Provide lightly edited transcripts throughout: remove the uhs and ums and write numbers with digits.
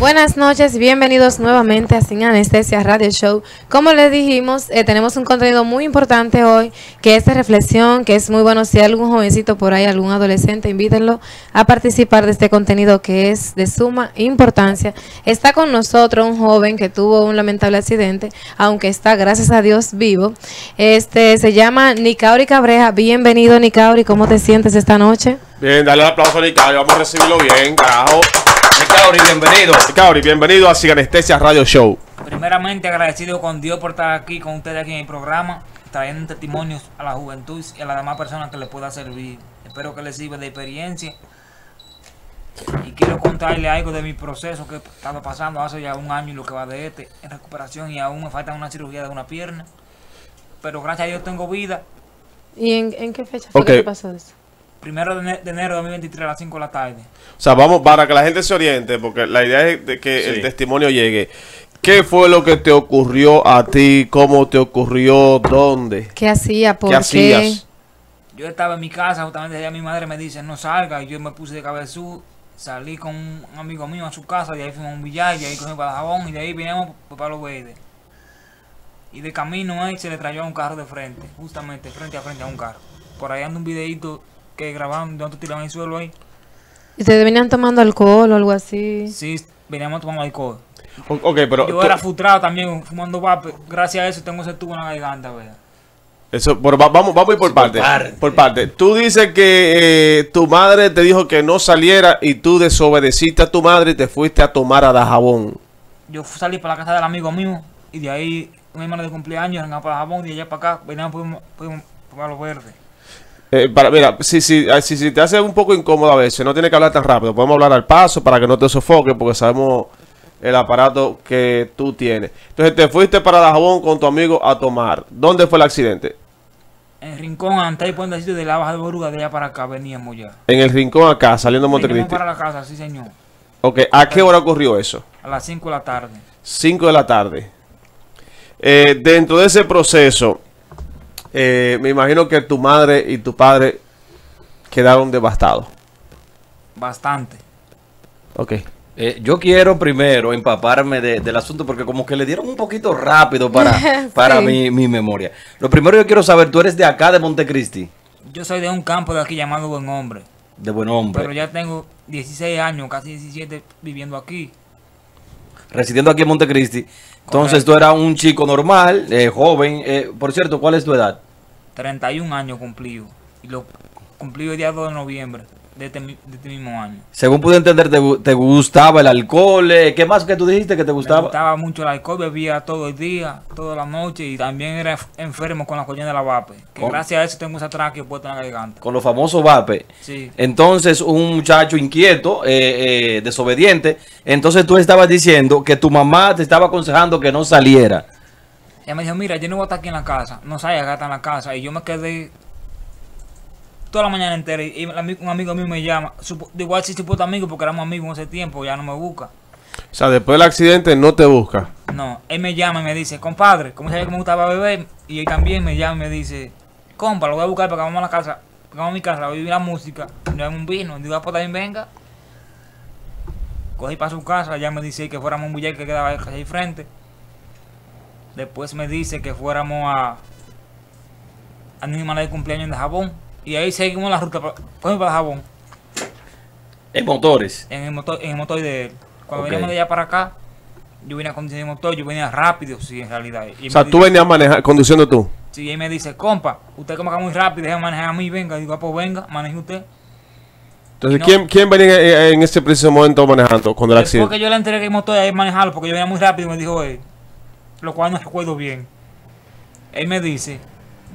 Buenas noches, bienvenidos nuevamente a Sin Anestesia Radio Show. Como les dijimos, tenemos un contenido muy importante hoy, que es de reflexión, que es muy bueno. Si hay algún jovencito por ahí, algún adolescente, invítenlo a participar de este contenido que es de suma importancia. Está con nosotros un joven que tuvo un lamentable accidente, aunque está, gracias a Dios, vivo. Se llama Nicauri Cabreja. Bienvenido, Nicauri, ¿cómo te sientes esta noche? Bien, dale un aplauso a Nicauri, vamos a recibirlo bien, carajo. Nicauri, bienvenido. Nicauri, bienvenido a Sin Anestesia Radio Show. Primeramente agradecido con Dios por estar aquí con ustedes aquí en el programa, trayendo testimonios a la juventud y a las demás personas que les pueda servir. Espero que les sirva de experiencia. Y quiero contarle algo de mi proceso que estaba pasando hace ya un año y lo que va de este, en recuperación, y aún me falta una cirugía de una pierna. Pero gracias a Dios tengo vida. ¿Y en qué fecha fue que pasó eso? 1 de enero de 2023 a las 5 de la tarde. O sea, vamos, para que la gente se oriente, porque la idea es de que el testimonio llegue. ¿Qué fue lo que te ocurrió a ti? ¿Cómo te ocurrió? ¿Dónde? ¿Qué hacía? ¿Por qué? Hacías? Yo estaba en mi casa, justamente allá mi madre me dice, no salga. Y yo me puse de cabezú, salí con un amigo mío a su casa, y ahí fuimos a un billar, y ahí cogimos para Dajabón, y de ahí vinimos para Los Verdes. Y de camino ahí se le trayó a un carro de frente, justamente frente a un carro. Por ahí anda un videito que grababan donde tiraban el suelo ahí. ¿Y ustedes venían tomando alcohol o algo así? Sí, veníamos tomando alcohol. Okay, pero yo era frustrado también, fumando vape. Gracias a eso tengo ese tubo en la garganta, ¿verdad? Eso, pero vamos a ir por partes. Por parte. Tú dices que tu madre te dijo que no saliera y tú desobedeciste a tu madre y te fuiste a tomar a Dajabón. Yo salí para la casa del amigo mío y de ahí, mi hermano de cumpleaños, venía para Dajabón y allá para acá, veníamos para Los Verdes. Mira, si te hace un poco incómodo a veces, no tienes que hablar tan rápido. Podemos hablar al paso para que no te sofoque, porque sabemos el aparato que tú tienes. Entonces te fuiste para Dajabón con tu amigo a tomar. ¿Dónde fue el accidente? En el Rincón, antes y puentecito de la Baja de Boruga, de allá para acá veníamos ya. En el Rincón acá, saliendo de Montecristi. Para la casa, sí señor. Ok, ¿a qué hora ocurrió eso? A las 5 de la tarde. 5 de la tarde. Dentro de ese proceso, me imagino que tu madre y tu padre quedaron devastados. Bastante. Ok. Yo quiero primero empaparme del asunto, porque como que le dieron un poquito rápido para mi memoria. Lo primero yo quiero saber, ¿tú eres de acá, de Montecristi? Yo soy de un campo de aquí llamado Buen Hombre. De Buen Hombre. Pero ya tengo 16 años, casi 17, viviendo aquí. Residiendo aquí en Montecristi. Entonces tú eras un chico normal, joven. Por cierto, ¿cuál es tu edad? 31 años cumplido. Y lo cumplí el día 2 de noviembre de este mismo año. Según pude entender, te gustaba el alcohol. ¿Qué más que tú dijiste que te gustaba? Me gustaba mucho el alcohol, bebía todo el día, toda la noche. Y también era enfermo con la coña de la vape. Que gracias a eso tengo esa tráquea puesta en la garganta. Con los famosos vape. Sí. Entonces, un muchacho inquieto, desobediente. Entonces, tú estabas diciendo que tu mamá te estaba aconsejando que no saliera. Ella me dijo, mira, yo no voy a estar aquí en la casa. No salga acá en la casa. Y yo me quedé toda la mañana entera, y un amigo mío me llama. Igual sí, supuesto amigo, porque éramos amigos en ese tiempo, ya no me busca. O sea, después del accidente no te busca. No, él me llama y me dice, compadre, como sabía que me gustaba beber, y él también me llama y me dice, compa, lo voy a buscar para que vamos a la casa, vamos a mi casa, voy a vivir la música, nos damos un vino, digo, pues también venga. Cogí para su casa, ya me dice que fuéramos un billete que quedaba ahí frente. Después me dice que fuéramos a mi hermana de cumpleaños en Dajabón. Y ahí seguimos la ruta para Dajabón. ¿En motores? En el motor de él. Cuando veníamos de allá para acá, yo venía conduciendo el motor, yo venía rápido, sí, en realidad. Y o sea, tú venías conduciendo tú. Sí, y él me dice, compa, usted como acá muy rápido, déjame manejar a mí, venga. Digo, pues venga, maneje usted. Entonces, no, ¿quién venía en ese preciso momento manejando cuando el accidente? Porque yo le entregué el motor a él manejarlo, porque yo venía muy rápido, y me dijo él, lo cual no recuerdo bien. Él me dice,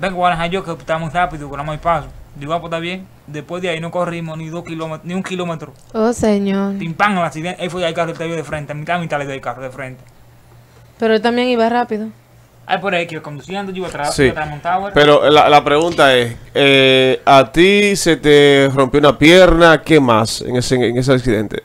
vengo a manejar yo, que está muy rápido, que no hay paso. Digo, pues está bien. Después de ahí no corrimos ni 2 kilómetros, ni 1 kilómetro. Oh, señor. Pim pam, el accidente. Él fue al carro, te vio de frente. A mitad le dio el carro de frente. Pero él también iba rápido. Ay, por ahí que conduciendo, yo iba atrás. Sí. Pero la pregunta es, ¿a ti se te rompió una pierna? ¿Qué más en ese accidente?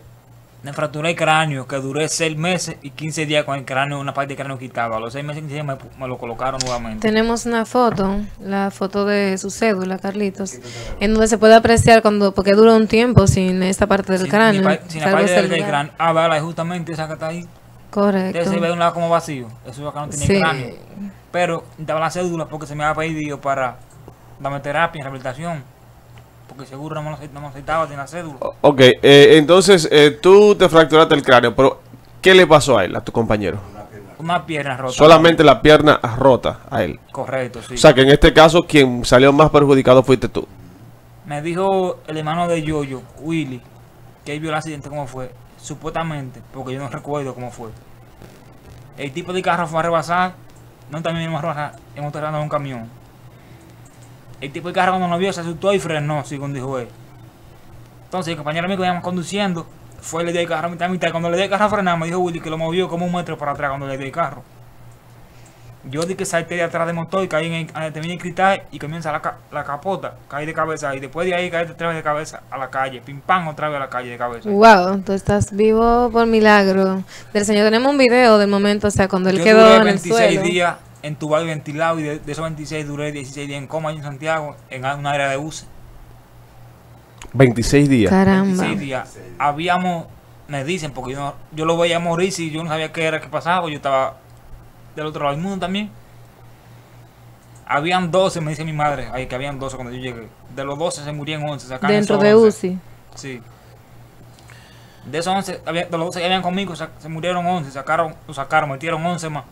Me fracturé el cráneo, que duré 6 meses y 15 días con el cráneo, una parte del cráneo quitaba. A los 6 meses y 15 días me lo colocaron nuevamente. Tenemos una foto, la foto de su cédula, Carlitos, en donde se puede apreciar cuando, porque dura un tiempo sin esta parte del cráneo. Sin la parte del cráneo. Ah, vale, justamente esa que está ahí. Correcto. Entonces se ve de un lado como vacío. Eso acá no tenía cráneo. Pero daba la cédula porque se me había pedido para darme terapia, rehabilitación. Porque seguro no me aceptaba sin la cédula. Ok, entonces tú te fracturaste el cráneo, pero ¿qué le pasó a él, a tu compañero? Una pierna rota. Solamente la pierna rota a él. Correcto, sí. O sea que en este caso quien salió más perjudicado fuiste tú. Me dijo el hermano de Yoyo, Willy, que él vio el accidente como fue, supuestamente, porque yo no recuerdo cómo fue. El tipo de carro fue a rebasar, no también a rebasar, hemos tratado un camión. El tipo de carro cuando nos vio se asustó y frenó, según dijo él. Entonces el compañero mío que íbamos conduciendo fue, le dio el carro a mitad. Cuando le dio el carro a frenar, me dijo Willy que lo movió como 1 metro para atrás cuando le dio el carro. Yo di que salté de atrás del motor y caí en el, terminé el cristal y comienza la capota. Caí de cabeza y después de ahí caí otra vez de cabeza a la calle. Pim pam, otra vez a la calle de cabeza. Wow, tú estás vivo por milagro del Señor. Tenemos un video del momento, o sea, cuando él yo quedó en el suelo. 26 días. Entubado y ventilado, y de esos 26 duré 16 días en coma en Santiago, en un área de UCI. 26 días. Caramba. 26 días. Habíamos, me dicen, porque yo lo veía morir si yo no sabía qué era que pasaba, yo estaba del otro lado del mundo también. Habían 12, me dice mi madre, ahí que habían 12 cuando yo llegué. De los 12 se murieron 11. Sacaron dentro de 11. UCI. Sí. De esos 11, de los 12 que habían conmigo, se murieron 11, metieron 11 más.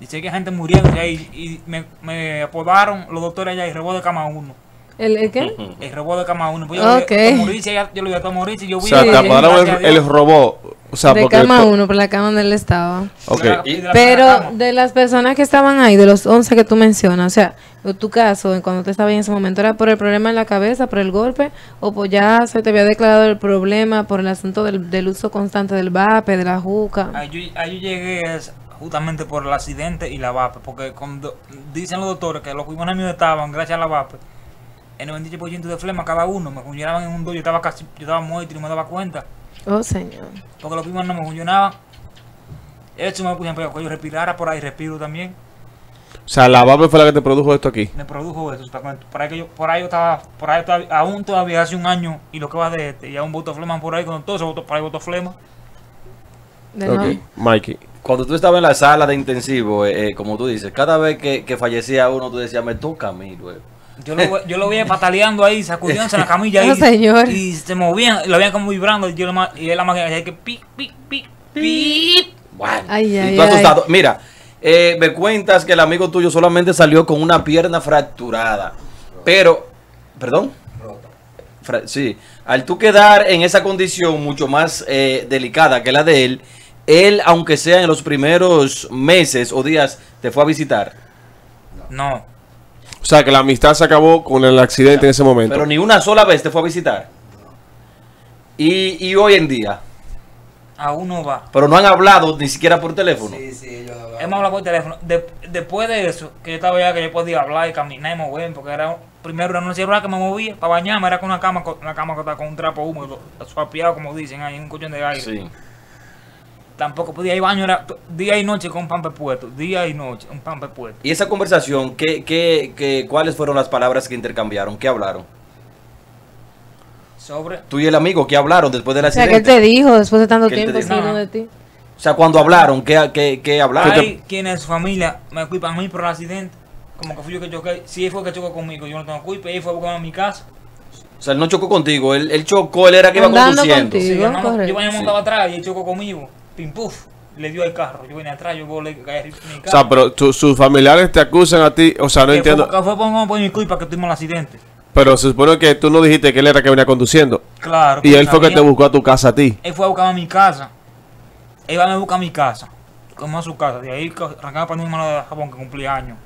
Dice que gente muriendo y me apodaron los doctores allá, el rebó de cama 1. ¿El qué? El rebó de cama 1. Pues yo lo vi a morir y yo vi. O sea, te apodaron el robó. O sea, de cama 1, por la cama donde él estaba. Okay. Pero de las personas que estaban ahí, de los 11 que tú mencionas, o sea, tu caso, cuando tú estabas en ese momento, ¿era por el problema en la cabeza, por el golpe? ¿O pues ya se te había declarado el problema por el asunto del uso constante del vape, de la juca? Ahí yo llegué a esa. Justamente por el accidente y la vape, porque cuando dicen los doctores que los pulmones míos estaban, gracias a la vape, el 98% de flema cada uno, me funcionaban en un 2, yo estaba muerto y no me daba cuenta. Oh, señor. Porque los pulmones no me funcionaban. Eso me pusieron para que yo respirara, por ahí respiro también. O sea, la vape fue la que te produjo esto aquí. Me produjo eso, por ahí yo estaba, aún todavía hace un año y lo que va de este, y aún botó flema por ahí, con todo eso por ahí botó flema. Okay. Mikey, cuando tú estabas en la sala de intensivo, como tú dices, cada vez que fallecía uno, tú decías, me toca a mí, güey. Yo lo veía pataleando ahí, sacudiéndose en la camilla ahí, señor. Y se movían, lo veían como vibrando, y él la máquina decía que pip, pip, pip, pip. Bueno, ay, ay, y tú asustado. Mira, me cuentas que el amigo tuyo solamente salió con una pierna fracturada, pero, perdón. Sí, al tú quedar en esa condición mucho más delicada que la de él, aunque sea en los primeros meses o días, ¿te fue a visitar? No. O sea, que la amistad se acabó con el accidente, o sea, en ese momento. Pero ni una sola vez te fue a visitar. ¿Y hoy en día? Aún no va. Pero no han hablado ni siquiera por teléfono. Sí, sí, yo hablaba. Hemos hablado por teléfono. Después de eso, que yo estaba ya que yo podía hablar y caminar y mover, porque era... Primero era una sierra que me movía para bañarme, era con una cama que estaba con un trapo húmedo, suapiado como dicen, ahí un colchón de aire. Sí. Tampoco podía ir baño, era día y noche con un pamper puesto, día y noche, un pamper puesto. ¿Y esa conversación, cuáles fueron las palabras que intercambiaron? ¿Qué hablaron? Sobre... Tú y el amigo, ¿qué hablaron después del accidente? O sea, ¿qué te dijo después de tanto tiempo sin uno de ti? O sea, cuando hablaron, ¿qué hablaron? Hay quienes, su familia, me culpan a mí por el accidente. Como que fui yo que choqué, si él fue el que chocó conmigo, yo no tengo culpa, él fue a buscarme a mi casa. O sea, él no chocó contigo, él chocó, él era que iba conduciendo. Sí, yo venía montado atrás y él chocó conmigo, pim puf, le dio el carro, yo venía atrás, yo le caí arriba mi carro. O sea, pero sus familiares te acusan a ti, o sea, no entiendo. Fue por mi culpa que tuvimos el accidente. Pero se supone que tú no dijiste que él era que venía conduciendo. Claro. Y él fue que te buscó a tu casa a ti. Él fue a buscarme a mi casa, él va a buscar a mi casa, como a su casa, de ahí arrancaba para mi hermano de Dajabón que cumplía años.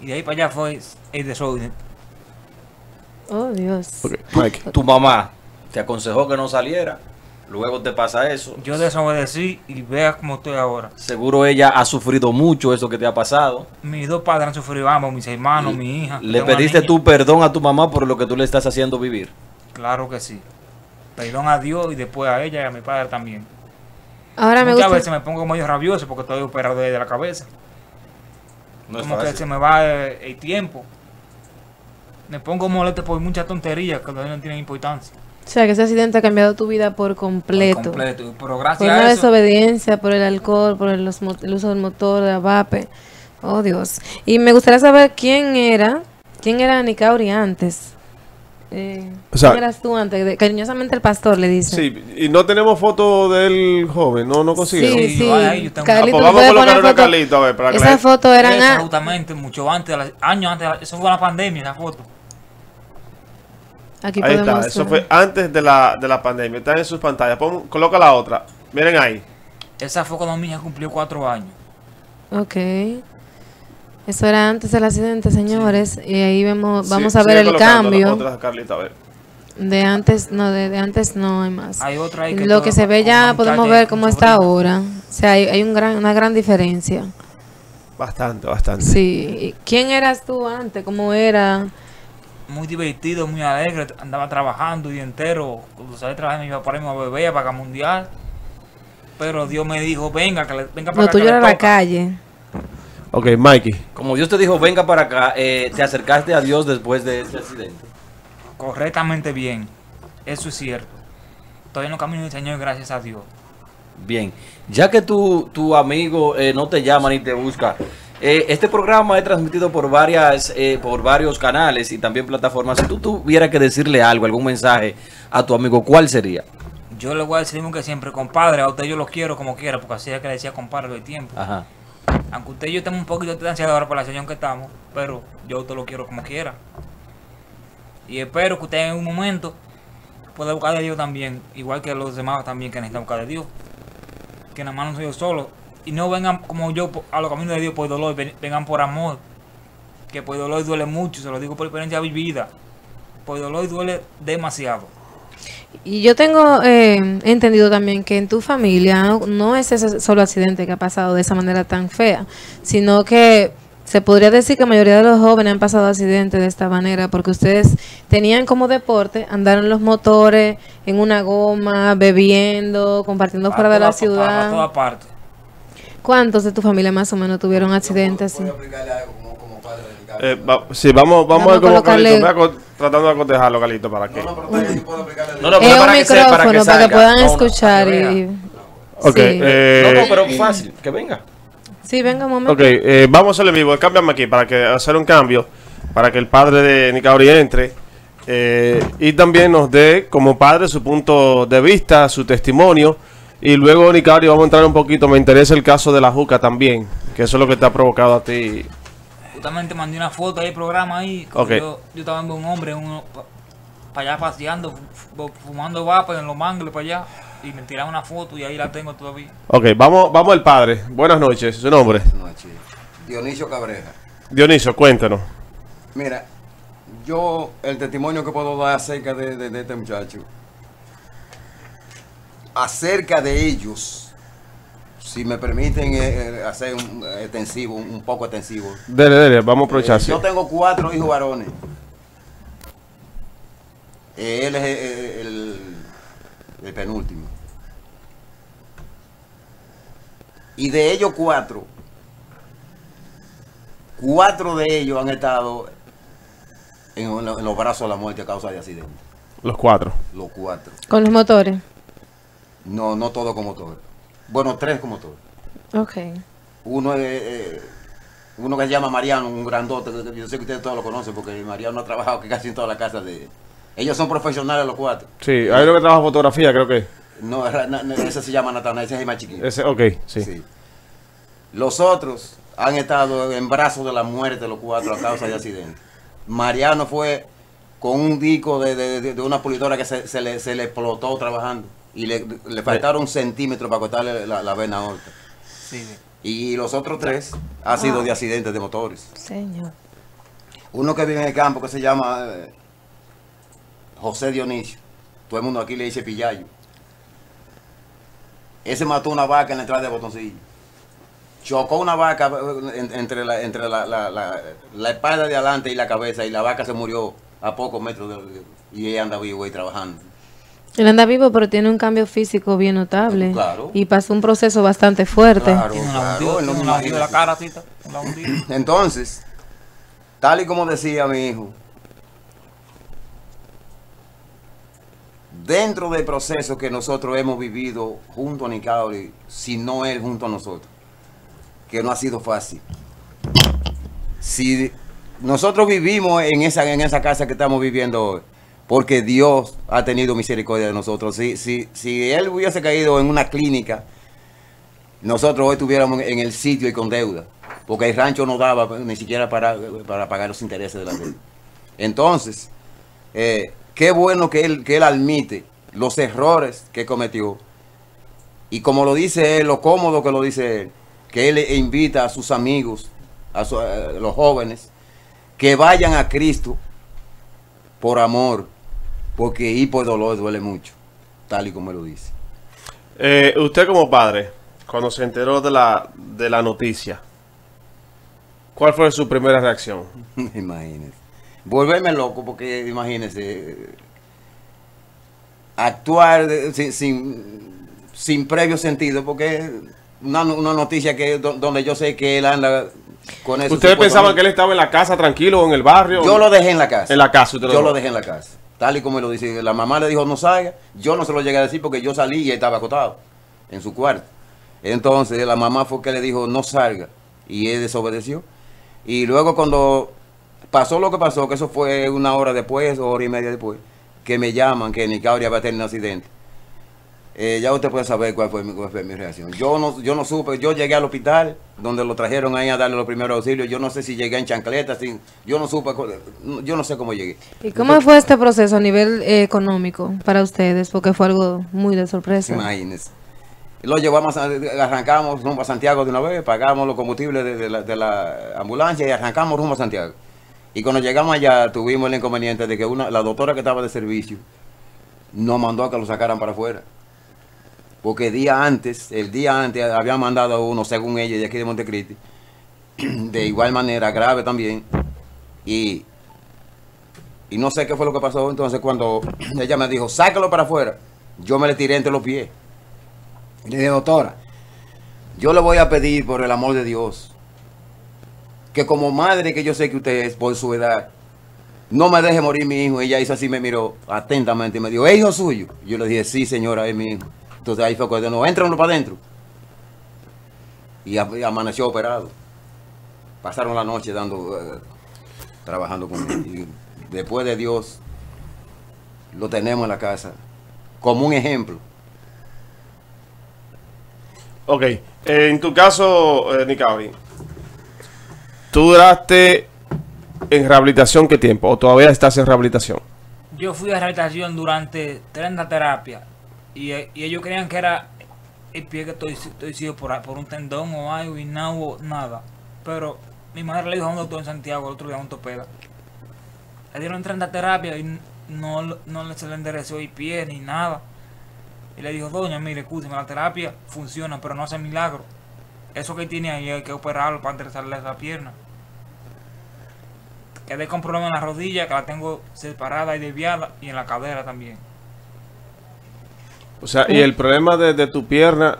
Y de ahí para allá fue el desorden. Oh, Dios. Okay. Mike. Tu mamá te aconsejó que no saliera. Luego te pasa eso. Yo desobedecí y veas cómo estoy ahora. Seguro ella ha sufrido mucho eso que te ha pasado. Mis dos padres han sufrido, ambos, mis hermanos, mi hija. ¿Le pediste tu perdón a tu mamá por lo que tú le estás haciendo vivir? Claro que sí. Perdón a Dios y después a ella y a mi padre también. Ahora me gusta. Muchas veces me pongo medio rabioso porque estoy operado de la cabeza. No es como fácil. Que se me va el tiempo. Me pongo molesto por muchas tonterías que no tienen importancia. O sea, que ese accidente ha cambiado tu vida por completo. Por completo. Pero gracias por una desobediencia, por el alcohol, por el uso del motor, de la vape. Oh, Dios. Y me gustaría saber quién era Nicauri antes. O sea, ¿quién eras tú antes? Cariñosamente el pastor le dice. Sí, y no tenemos foto del joven, no conseguimos. Sí, sí. Ahí, Carlito, vamos a colocar una Carlito, a ver, para esa foto eran absolutamente mucho antes, años antes, eso fue la pandemia, esa foto. Aquí ahí está, eso fue antes de la pandemia, está en sus pantallas. Coloca la otra, miren ahí. Esa fue cuando mi hija cumplió 4 años. Ok. Eso era antes del accidente, señores, sí. Y ahí vamos a ver el cambio. Otras, Carlita, a ver. De antes no hay más. Hay otra ahí que lo que se ve ya podemos ver cómo está ahora. O sea, hay una gran diferencia. Bastante. Sí. ¿Quién eras tú antes? ¿Cómo era? Muy divertido, muy alegre. Andaba trabajando el día entero. Cuando salí trabajando iba para irme a beber, a Vaca Mundial. Pero Dios me dijo, venga para acá. No, tú eras la calle. Ok, Mikey. Como Dios te dijo, venga para acá, te acercaste a Dios después de este accidente. Correctamente bien. Eso es cierto. Todavía no camino del Señor, gracias a Dios. Bien. Ya que tu amigo no te llama ni te busca, este programa es transmitido por varios canales y también plataformas. Si tú tuvieras que decirle algo, algún mensaje a tu amigo, ¿cuál sería? Yo le voy a decir que siempre, compadre, a usted yo los quiero como quiera, porque así es que le decía compadre todo el tiempo. Ajá. Aunque usted y yo estamos un poquito distanciados ahora por la situación que estamos, pero yo te lo quiero como quiera. Y espero que usted en un momento pueda buscar de Dios también, igual que los demás también que necesitan buscar de Dios. Que nada más no soy yo solo. Y no vengan como yo a los caminos de Dios por dolor, vengan por amor. Que por dolor duele mucho, se lo digo por experiencia vivida. Por dolor duele demasiado. Y yo tengo entendido también que en tu familia no es ese solo accidente que ha pasado de esa manera tan fea, sino que se podría decir que la mayoría de los jóvenes han pasado accidentes de esta manera, porque ustedes tenían como deporte andar en los motores, en una goma, bebiendo, compartiendo fuera de la ciudad. A toda parte. ¿Cuántos de tu familia más o menos tuvieron accidentes así? Sí, vamos a colocarle. Tratando de aconsejarlo, Carlito, para que. No, pero para que sea, para que salga, para que puedan escuchar. No, pero fácil, que venga. Sí, venga un momento. Ok, vamos al vivo, cámbiame aquí para que hacer un cambio, para que el padre de Nicauri entre y también nos dé como padre su punto de vista, su testimonio. Y luego, Nicauri, vamos a entrar un poquito. Me interesa el caso de la juca también, que eso es lo que te ha provocado a ti. Justamente mandé una foto ahí, programa ahí. Okay. Yo estaba en Buen Hombre, para allá paseando, fumando vapor en los mangles para allá. Y me tiraron una foto y ahí la tengo todavía. Ok, vamos al padre. Buenas noches, ¿su nombre? Buenas noches. Dionisio Cabreja. Dionisio, cuéntanos. Mira, yo el testimonio que puedo dar acerca de este muchacho, acerca de ellos. Si me permiten hacer un poco extensivo. Dele, vamos a aprovechar. Yo tengo 4 hijos varones. Él es el penúltimo. Y de ellos 4 de ellos han estado en los brazos de la muerte a causa de accidentes. Los cuatro. ¿Con los motores? No todo con motores. Bueno, 3 como todo. Ok. Uno que se llama Mariano, un grandote. Yo sé que ustedes todos lo conocen porque Mariano ha trabajado casi en toda la casa de... Ellos son profesionales los 4. Sí, hay uno que trabaja fotografía, creo que. No, ese se llama Natana, ese es el más chiquito. Ese, ok, sí. Los otros han estado en brazos de la muerte, los 4, a causa de accidente. Mariano fue con un disco de una pulidora que se le explotó trabajando. Y le faltaron centímetros para cortarle la vena aorta. Sí. Y los otros 3 han sido de accidentes de motores. Señor. Uno que vive en el campo que se llama José Dionisio. Todo el mundo aquí le dice Pillayo. Ese mató una vaca en la entrada de Botoncillo. Chocó una vaca entre la espalda de adelante y la cabeza. Y la vaca se murió a pocos metros. Y ella anda vivo ahí trabajando. Él anda vivo, pero tiene un cambio físico bien notable. Claro. Y pasó un proceso bastante fuerte. Claro, claro. Entonces, tal y como decía mi hijo, dentro del proceso que nosotros hemos vivido junto a Nicauri, si no él junto a nosotros, que no ha sido fácil. Si nosotros vivimos en esa casa que estamos viviendo hoy, porque Dios ha tenido misericordia de nosotros. Si él hubiese caído en una clínica, nosotros hoy estuviéramos en el sitio y con deuda, porque el rancho no daba ni siquiera para pagar los intereses de la deuda. Entonces, qué bueno que él admite los errores que cometió. Y como lo dice él, lo cómodo que lo dice él, que él invita a sus amigos, a los jóvenes, que vayan a Cristo por amor, porque ir por dolor duele mucho, tal y como él lo dice. Usted como padre, cuando se enteró de la noticia, ¿cuál fue su primera reacción? Imagínese. Volverme loco, porque imagínese, actuar sin previo sentido, porque es una noticia que donde yo sé que él anda con eso. ¿Ustedes pensaban que él estaba en la casa tranquilo o en el barrio? Yo lo dejé en la casa. En la casa. Yo lo dejé en la casa, tal y como él lo dice. La mamá le dijo no salga, yo no se lo llegué a decir porque yo salí y él estaba acostado en su cuarto. Entonces la mamá fue que le dijo no salga y él desobedeció. Y luego cuando pasó lo que pasó, que eso fue una hora después, hora y media después, que me llaman que Nicauri va a tener un accidente. Ya usted puede saber cuál fue mi reacción. Yo no supe, yo llegué al hospital, donde lo trajeron ahí a darle los primeros auxilios. Yo no sé si llegué en chancletas, yo no supe, yo no sé cómo llegué. ¿Y cómo fue este proceso a nivel económico para ustedes? Porque fue algo muy de sorpresa. Imagínense. Lo llevamos, arrancamos rumbo a Santiago de una vez, pagamos los combustibles de la ambulancia y arrancamos rumbo a Santiago. Y cuando llegamos allá tuvimos el inconveniente de que la doctora que estaba de servicio nos mandó a que lo sacaran para afuera. Porque el día antes habían mandado a uno, según ella, de aquí de Montecristi, de igual manera, grave también. Y no sé qué fue lo que pasó. Entonces cuando ella me dijo, sácalo para afuera, yo me le tiré entre los pies. Y le dije, doctora, yo le voy a pedir por el amor de Dios, que como madre que yo sé que usted es, por su edad, no me deje morir mi hijo. Ella hizo así, me miró atentamente y me dijo, ¿es hijo suyo? Yo le dije, sí señora, es mi hijo. Entonces ahí fue cuando no, entran para adentro. Y amaneció operado. Pasaron la noche trabajando con él. Y después de Dios, lo tenemos en la casa, como un ejemplo. Ok, en tu caso, Nicauri, ¿tú duraste en rehabilitación qué tiempo? ¿O todavía estás en rehabilitación? Yo fui a rehabilitación durante 30 terapias. Y ellos creían que era el pie que estoy sido por un tendón o algo y no hubo nada. Pero mi madre le dijo a un doctor en Santiago, el otro día a un ortopeda. Le dieron 30 terapias y no se le enderezó el pie ni nada. Y le dijo, doña, mire, escúcheme, la terapia funciona, pero no hace milagro. Eso que tiene ahí hay que operarlo para enderezarle esa pierna. Quedé con problemas en la rodilla, que la tengo separada y desviada, y en la cadera también. O sea, ¿y el problema de tu pierna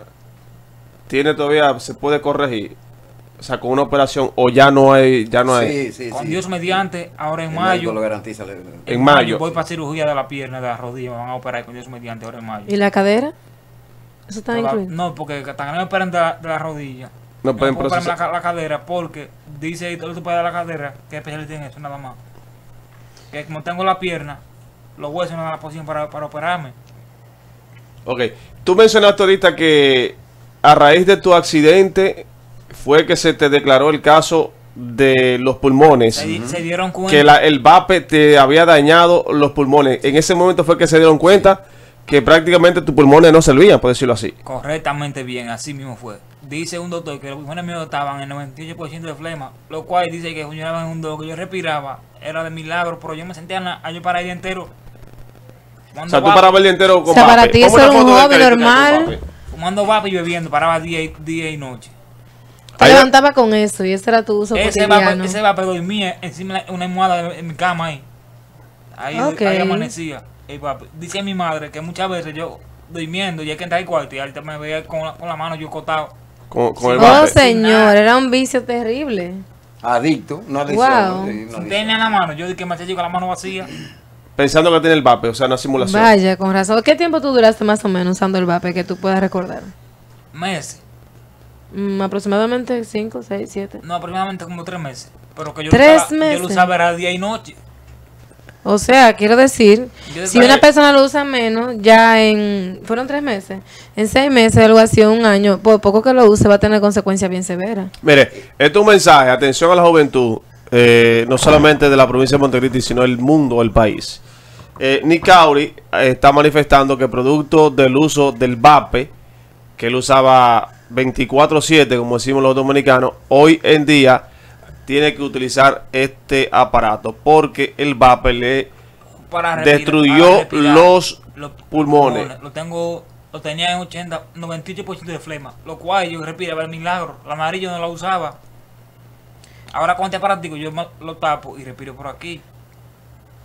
tiene todavía, se puede corregir? O sea, con una operación, o ya no hay. Sí, sí, con sí. Dios mediante, ahora en mayo. Lo garantiza. En mayo. Voy para cirugía de la pierna, de la rodilla, me van a operar con Dios mediante ahora en mayo. ¿Y la cadera? ¿Eso está incluido? No, porque también me operan de la rodilla. No pueden procesar la cadera porque dice el tipo de la cadera que es especialista en eso, nada más. Que como tengo la pierna, los huesos no dan la posición para operarme. Ok, tú mencionaste ahorita que a raíz de tu accidente fue que se te declaró el caso de los pulmones. Se dieron cuenta que el vape te había dañado los pulmones. En ese momento fue que se dieron cuenta que prácticamente tus pulmones no servían, por decirlo así. Correctamente bien, así mismo fue. Dice un doctor que los pulmones míos estaban en 98% de flema, lo cual dice que funcionaba en un doctor, que yo respiraba, era de milagro, pero yo me sentía yo para el día entero. O sea, tú parabas el día entero con vape. O sea, para ti eso era un hobby normal. Fumando vape y bebiendo, paraba día y noche. Te levantaba con eso y ese era tu uso cotidiano. Ese vape dormía encima de una almohada en mi cama ahí. Ahí, okay, ahí amanecía. Y papi, dice mi madre que muchas veces yo durmiendo, ya que entraba al cuarto y él me veía con la mano yo cotado. Con el vape. Oh, señor, era un vicio terrible. Adicto, no adicto. Wow. No tenía la mano, yo dije que me hacía con la mano vacía. Pensando que tiene el vape, o sea, una simulación. Vaya, con razón. ¿Qué tiempo tú duraste más o menos usando el vape que tú puedas recordar? Meses. Aproximadamente 5, 6, 7. No, aproximadamente como 3 meses. Pero que yo lo usaba era día y noche. O sea, quiero decir, si una persona lo usa menos, ya en... Fueron 3 meses. En 6 meses, algo así, 1 año. Por poco que lo use, va a tener consecuencias bien severas. Mire, esto es un mensaje. Atención a la juventud. No solamente de la provincia de Montecristi, sino del mundo, el país. Nicauri está manifestando que producto del uso del vape, que él usaba 24/7, como decimos los dominicanos, hoy en día tiene que utilizar este aparato porque el vape le destruyó los pulmones. Lo tenía en 80, 98% de flema, lo cual yo respiraba el milagro. La amarilla no la usaba. Ahora con este aparato yo lo tapo y respiro por aquí.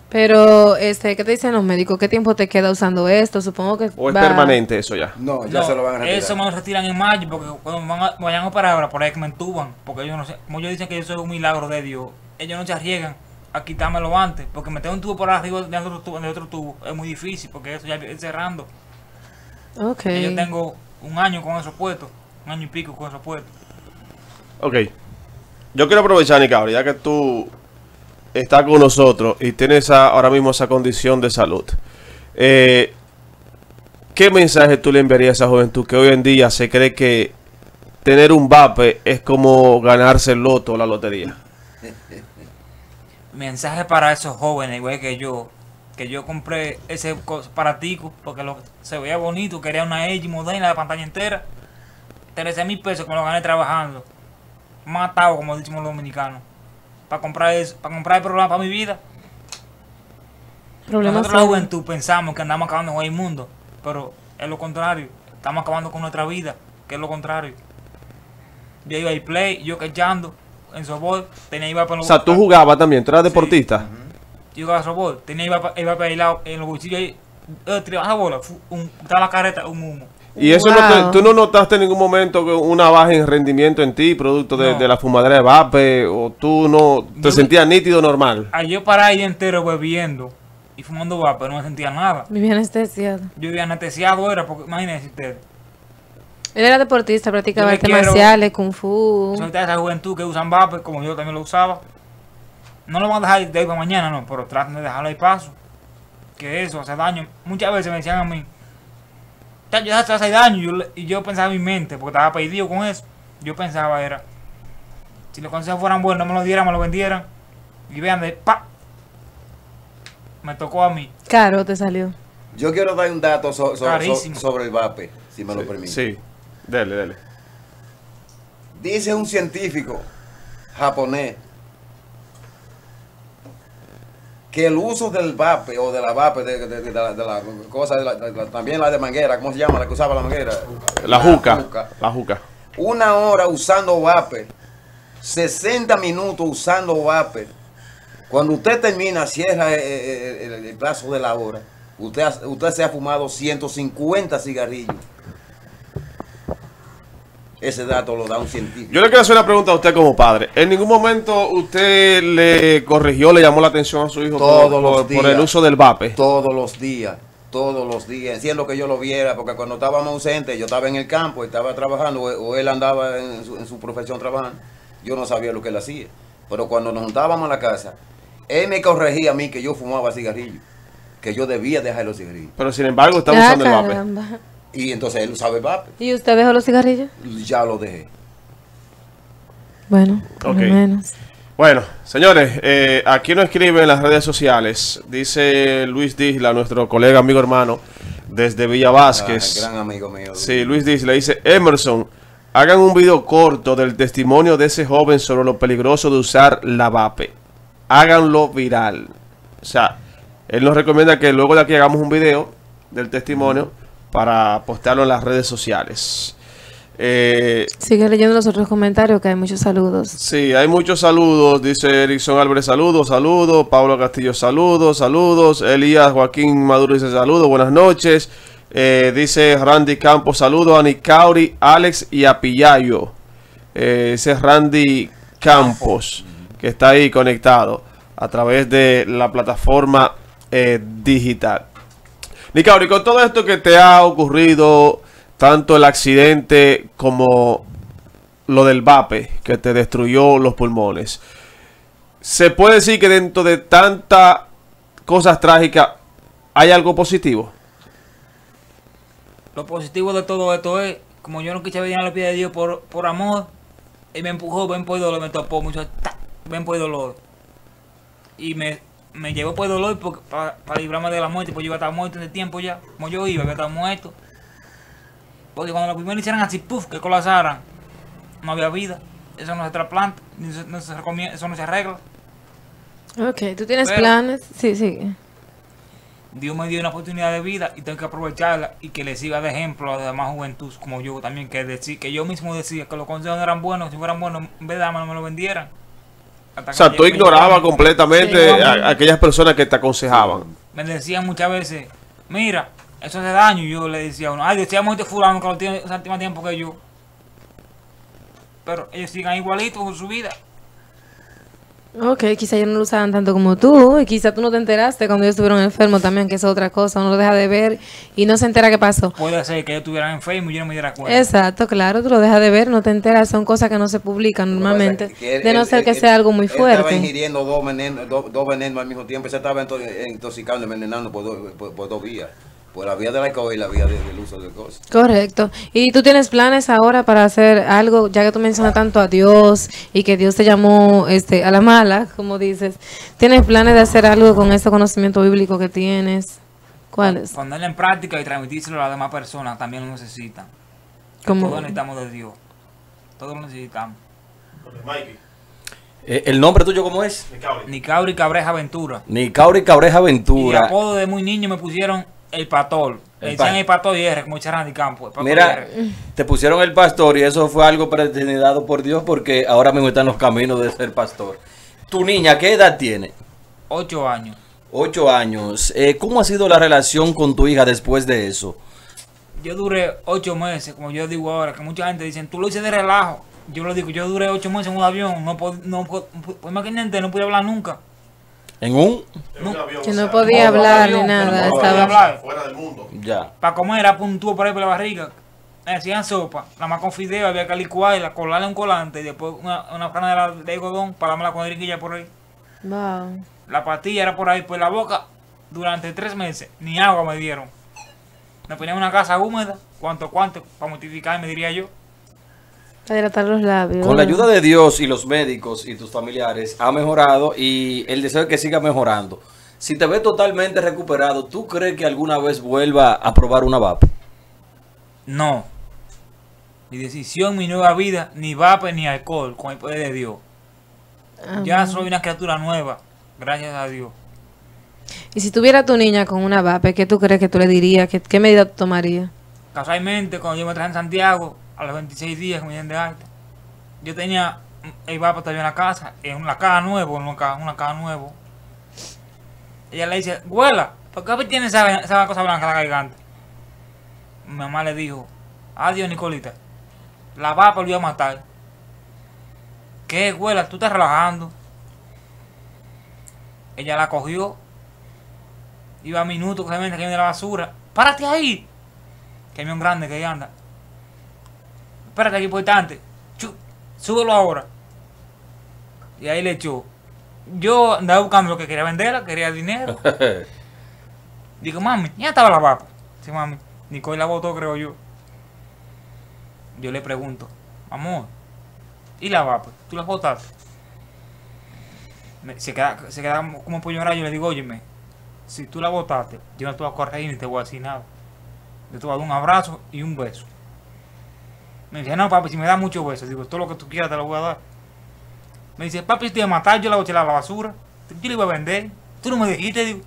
Pero, ¿qué te dicen los médicos? ¿Qué tiempo te queda usando esto? Supongo que ¿o es permanente eso ya? No, ya no, se lo van a retirar. Eso me lo retiran en mayo, porque cuando me vayan a operar ahora, por ahí que me entuban. Porque ellos no sé, como ellos dicen que eso es un milagro de Dios, ellos no se arriesgan a quitármelo antes. Porque meter un tubo por arriba de otro tubo es muy difícil, porque eso ya es cerrando. Ok. Y yo tengo 1 año con esos puestos, 1 año y pico con esos puestos. Ok. Yo quiero aprovechar, Nicauri, ya que tú estás con nosotros y tienes ahora mismo esa condición de salud. ¿Qué mensaje tú le enviarías a esa juventud que hoy en día se cree que tener un vape es como ganarse el loto o la lotería? Mensaje para esos jóvenes, igual que yo. Que yo compré ese aparatico porque se veía bonito, quería una Edge moderna de pantalla entera. 13,000 pesos que me lo gané trabajando. Matado, como decimos los dominicanos, para comprar el problema para mi vida. Nosotros la juventud pensamos que andamos acabando con el mundo, pero es lo contrario, estamos acabando con nuestra vida, que es lo contrario. Yo iba a play, yo quechando en softball, tenía iba para los... O sea, tú jugabas también, tú eras deportista. Sí. Yo jugaba softball, tenía iba para el lado, en los bolsillos ahí, tiraba la bola, estaba la careta, un humo. Y eso wow. No tú no notaste en ningún momento una baja en rendimiento en ti, producto de la fumadera de vape, o tú no te sentías nítido, normal. Yo paraba ahí entero bebiendo y fumando vape, no me sentía nada. Vivía anestesiado. Yo vivía anestesiado, era porque, imagínense ustedes. Él era deportista, practicaba artes marciales, kung fu. Son de esa juventud que usan vape, como yo también lo usaba. No lo van a dejar de ahí para mañana, no, pero traten de dejarlo ahí paso. Que eso hace daño. Muchas veces me decían a mí, yo ya te hace daño, y yo pensaba en mi mente, porque estaba perdido con eso. Yo pensaba, era, si los consejos fueran buenos, no me los dieran, me los vendieran. Y vean, me tocó a mí. Caro te salió. Yo quiero dar un dato sobre el vape, si me lo permite. Sí, dale. Dice un científico japonés que el uso del vape o de la vape, de la cosa, también la de manguera, ¿cómo se llama? La que usaba la manguera. La juca. La juca. 1 hora usando vape, 60 minutos usando vape. Cuando usted termina, cierra el plazo de la hora, usted se ha fumado 150 cigarrillos. Ese dato lo da un científico. Yo le quiero hacer una pregunta a usted como padre. ¿En ningún momento usted le corrigió, le llamó la atención a su hijo por el uso del vape? Todos los días. Enciendo que yo lo viera, porque cuando estábamos ausentes, yo estaba en el campo, estaba trabajando, o él andaba en su profesión trabajando, yo no sabía lo que él hacía. Pero cuando nos juntábamos en la casa, él me corregía a mí que yo fumaba cigarrillos, que yo debía dejar los cigarrillos. Pero sin embargo, estaba usando el vape. Y entonces él sabe vape. ¿Y usted dejó los cigarrillos? Ya lo dejé. Bueno, por lo menos. Bueno, señores, aquí nos escriben en las redes sociales. Dice Luis Disla, nuestro colega, amigo, hermano, desde Villa Vázquez. Gran amigo mío. Sí, Luis Disla dice, Emerson, hagan un video corto del testimonio de ese joven sobre lo peligroso de usar la vape. Háganlo viral. O sea, él nos recomienda que luego de aquí hagamos un video del testimonio para postearlo en las redes sociales. Sigue leyendo los otros comentarios, que hay muchos saludos. Sí, hay muchos saludos. Dice Erickson Álvarez, saludos, saludos. Pablo Castillo, saludos, saludos. Elías Joaquín Maduro dice saludos, buenas noches. Dice Randy Campos, saludos a Nicauri, Alex y a Pillayo. Ese es Randy Campos, que está ahí conectado a través de la plataforma digital. Nicauri, con todo esto que te ha ocurrido, tanto el accidente como lo del vape que te destruyó los pulmones, ¿se puede decir que dentro de tantas cosas trágicas hay algo positivo? Lo positivo de todo esto es, como yo no quise venir a los pies de Dios por amor, él me empujó, ven por el dolor, me tapó mucho, ven por el dolor. Y me llevó por el dolor para librarme de la muerte, porque yo iba a estar muerto en el tiempo ya, como yo iba a estar muerto. Porque cuando los primeros hicieron así, puff, que colapsaran, no había vida. Eso no se trasplanta, eso no se arregla. Ok, ¿tú tienes planes? Sí, sí. Dios me dio una oportunidad de vida y tengo que aprovecharla y que le sirva de ejemplo a la demás juventud, como yo también, que yo mismo decía que los consejos no eran buenos, si fueran buenos, en verdad no me lo vendieran. O sea, tú ignorabas completamente a aquellas personas que te aconsejaban. Me decían muchas veces, mira, eso hace daño, y yo le decía a uno, ay, decía mucho fulano que lo tiene el último tiempo que yo. Pero ellos sigan igualitos con su vida. Ok, quizá ellos no lo usaban tanto como tú, y quizá tú no te enteraste cuando ellos estuvieron enfermos también, que es otra cosa, uno lo deja de ver y no se entera qué pasó. Puede ser que ellos estuvieran enfermos y yo no me diera cuenta. Exacto, claro, tú lo dejas de ver, no te enteras, son cosas que no se publican normalmente, de no ser que sea algo muy fuerte. Estaba ingiriendo dos venenos al mismo tiempo, se estaba intoxicando, envenenando por dos vías. Por la vía de la COVID y la vía del uso de cosas. Correcto. ¿Y tú tienes planes ahora para hacer algo, ya que tú mencionas tanto a Dios y que Dios te llamó a la mala, como dices? ¿Tienes planes de hacer algo con ese conocimiento bíblico que tienes? ¿Cuáles? Ponerlo en práctica y transmitírselo a las demás personas también lo necesitan. Todos necesitamos de Dios. Todos lo necesitamos. Mikey. ¿El nombre tuyo cómo es? Nicauri Cabreja Ventura. Nicauri Cabreja Ventura. Y apodo de muy niño me pusieron el pastor. Le decían el pastor y R, como Charán de Campo. Mira, te pusieron el pastor y eso fue algo predestinado por Dios, porque ahora mismo están los caminos de ser pastor. ¿Tu niña qué edad tiene? 8 años. 8 años. ¿Cómo ha sido la relación con tu hija después de eso? Yo duré 8 meses, como yo digo ahora, que mucha gente dice, tú lo hice de relajo. Yo lo digo, yo duré 8 meses en un avión, no pude hablar nunca. ¿En un? Que no podía hablar ni nada. Estaba fuera del mundo. Ya. Para comer era puntúo por ahí por la barriga. Me hacían sopa. Nada más con fideo, había que licuarla, colarle un colante y después una franela de algodón para darme la cuadrilla por ahí. Wow. La pastilla era por ahí por la boca durante 3 meses. Ni agua me dieron. Me ponían una casa húmeda, cuanto, para mortificarme, diría yo. Para hidratar los labios. Con la ayuda de Dios y los médicos y tus familiares ha mejorado, y el deseo es que siga mejorando. Si te ves totalmente recuperado, ¿tú crees que alguna vez vuelva a probar una vape? No. Mi decisión, mi nueva vida, ni vape ni alcohol, con el poder de Dios. Amén. Ya soy una criatura nueva, gracias a Dios. Y si tuviera tu niña con una vape, ¿qué tú crees que tú le dirías? ¿Qué medida tú tomarías? Casualmente, cuando yo me traje en Santiago, a los 26 días que me dieron de alta, yo tenía el vape todavía en la casa, en una caja nueva, en una caja nueva. Ella le dice, güela, ¿por qué tiene esa cosa blanca en la garganta? Mi mamá le dijo, adiós Nicolita, la vape lo iba a matar. ¿Qué, güela? Tú estás relajando. Ella la cogió, iba a minutos que se me cayó de la basura. ¡Párate ahí! Camión grande que ahí anda. Espérate, que importante. Súbelo ahora. Y ahí le echó. Yo andaba buscando lo que quería venderla, quería dinero. Digo, mami, ya estaba la vapa. Sí, mami. Nicole la botó, creo yo. Yo le pregunto, amor, ¿y la vapa? ¿Tú la botaste? Se queda como pollo rayo. Le digo, óyeme, si tú la botaste, yo no te voy a corregir ni te voy a decir nada. Yo te voy a dar un abrazo y un beso. Me dice, no, papi, si me da mucho hueso, digo, todo lo que tú quieras te lo voy a dar. Me dice, papi, si te voy a matar, yo la voy a echar a la basura. Yo le iba a vender. Tú no me dijiste, digo.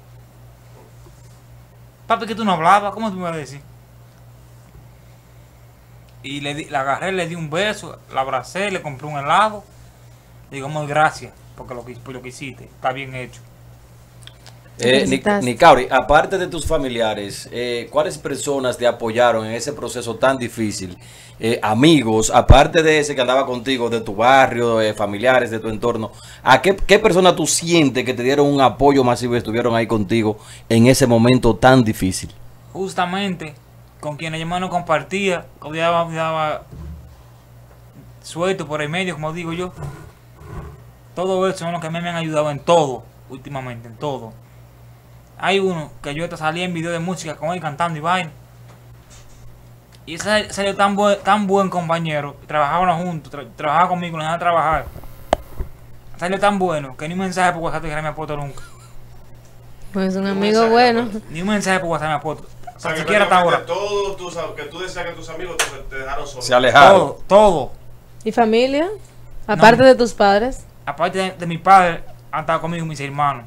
Papi, que tú no hablabas, ¿cómo tú me vas a decir? Y la agarré, le di un beso, la abracé, le compré un helado. Digamos gracias por lo que hiciste, está bien hecho. Nicauri, aparte de tus familiares, ¿cuáles personas te apoyaron en ese proceso tan difícil? Amigos, aparte de ese que andaba contigo, de tu barrio, familiares, de tu entorno, ¿a qué persona tú sientes que te dieron un apoyo masivo y estuvieron ahí contigo en ese momento tan difícil? Justamente, con quienes yo no compartía, odiaba suelto por el medio, como digo yo. Todo eso son los que a mí me han ayudado en todo, últimamente, en todo. Hay uno que yo hasta salí en video de música con él cantando y vaina. Y ese salió tan buen compañero. Trabajaban juntos, trabajaba conmigo, nos dejaba trabajar. Salió tan bueno que ni un mensaje por WhatsApp me aportó nunca. Pues un amigo bueno. Ni un mensaje por WhatsApp me aportó. O sea, siquiera hasta ahora. Todos tus, que tú decías que tus amigos te dejaron solos. Se alejaron. Todo, todo. ¿Y familia? Aparte de tus padres. Aparte de mi padre, han estado conmigo mis hermanos.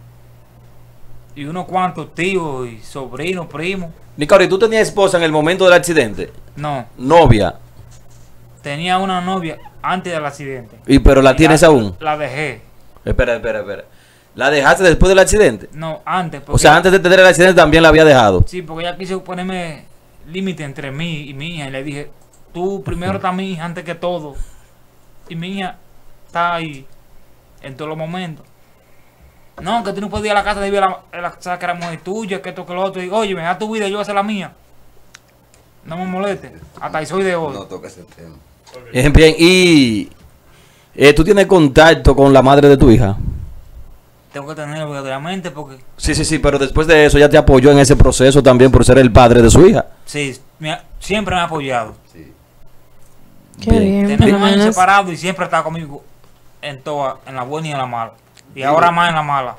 Y unos cuantos tíos, y sobrinos, primos. Nicauri, ¿tú tenías esposa en el momento del accidente? No. ¿Novia? Tenía una novia antes del accidente. ¿Y pero la tienes aún? La dejé. Espera. ¿La dejaste después del accidente? No, antes. O sea, antes de tener el accidente también la había dejado. Sí, porque ella quiso ponerme límite entre mí y mi hija. Y le dije, tú primero está mi hija antes que todo. Y mi hija está ahí en todos los momentos. No, que tú no podías ir a la casa de vivir a la que era mujer tuya, que esto, que lo otro. Y, oye, me da tu vida y yo voy a hacer la mía. No me moleste. Hasta ahí soy de hoy. No toques el tema. Okay. Bien, y ¿tú tienes contacto con la madre de tu hija? Tengo que tenerlo verdaderamente porque... Sí, pero después de eso ya te apoyó en ese proceso también por ser el padre de su hija. Sí, siempre me ha apoyado. Sí. Qué bien. Tenemos años separados y siempre está conmigo en toda, en la buena y en la mala. Y ahora más en la mala.